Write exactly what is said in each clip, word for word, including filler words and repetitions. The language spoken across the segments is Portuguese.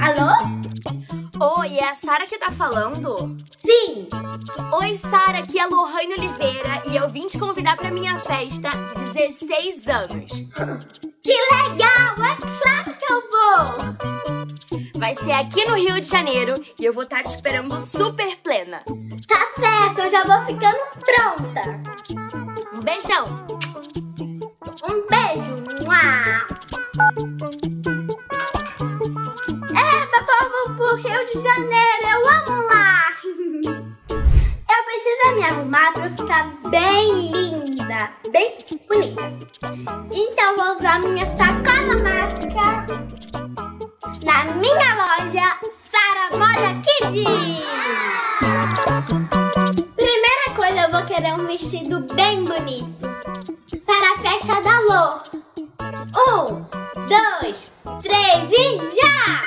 Alô? Oi, é a Sarah que tá falando? Sim! Oi, Sarah, aqui é a Lorrayne Oliveira e eu vim te convidar pra minha festa de dezesseis anos. Que legal! É claro que eu vou! Vai ser aqui no Rio de Janeiro e eu vou estar te esperando super plena. Tá certo, eu já vou ficando pronta. Um beijão! Um beijo! É, papai, vamos pro Rio de Janeiro, eu amo lá! Eu preciso me arrumar pra ficar bem linda, bem bonita. Então vou usar minha sacola mágica na minha loja Sarah Moda Kids. Primeira coisa, eu vou querer um vestido bem bonito para a festa da Lor. Um, dois, três e já!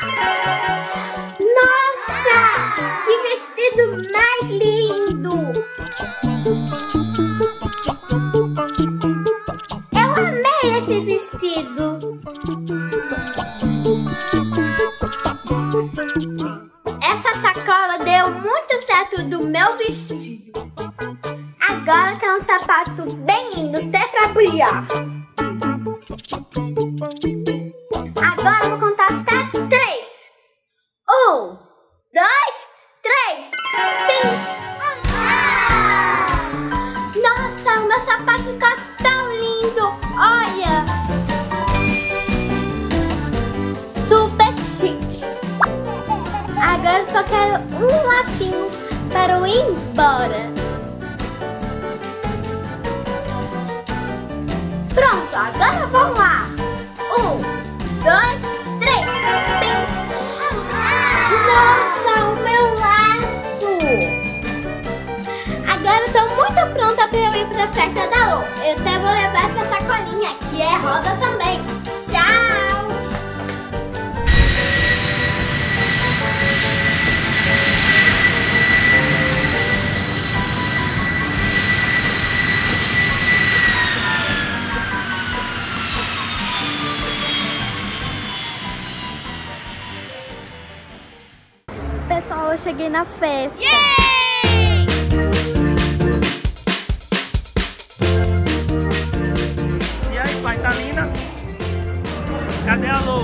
Nossa! Que vestido mais lindo! Eu amei esse vestido! Essa sacola deu muito certo do meu vestido. Agora tem um sapato bem lindo até pra brilhar. Agora eu vou contar até três. Um, dois, três. Sim. Nossa, o meu sapato está tão lindo. Olha. Super chique. Agora eu só quero um lacinho para eu ir embora. Pronto, agora vamos lá. Um, dois, três. Pim. Nossa, o meu laço. Agora estou muito pronta para eu ir para a festa da Lor. Eu até vou levar essa sacolinha, que é rosa também. Tchau. Pessoal, eu cheguei na festa. Yay! E aí, pai, tá linda? Cadê a Lor?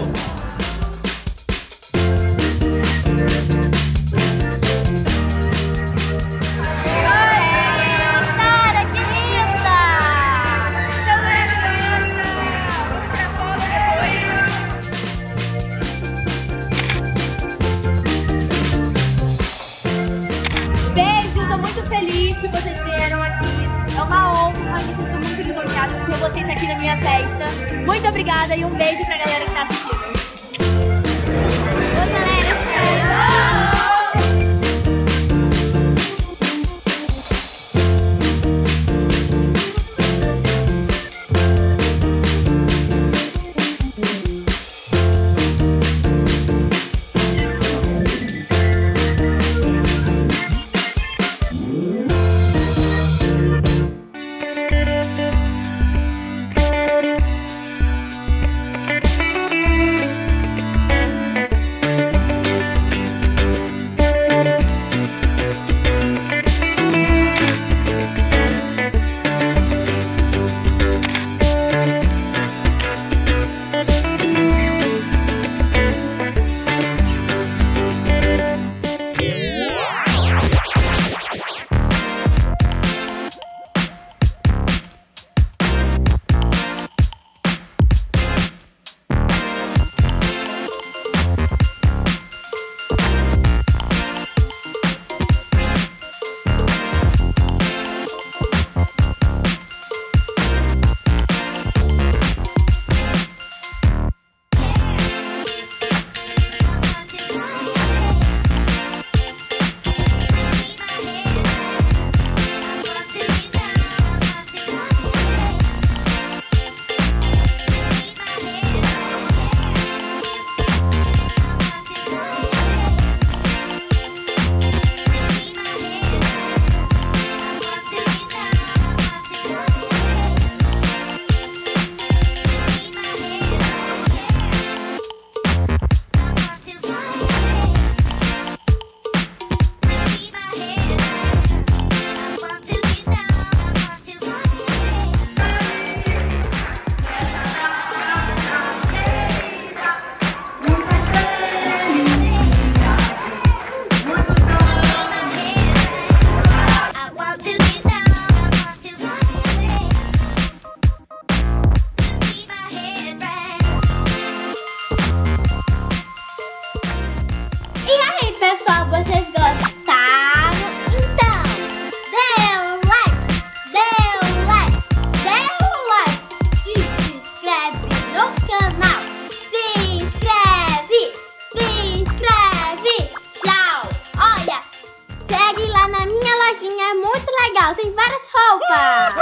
Feliz que vocês vieram aqui, é uma honra, me sinto muito lisonjeada por ter vocês aqui na minha festa. Muito obrigada e um beijo pra galera que tá assistindo. Oi, galera! Thank you. Natal tem várias roupas.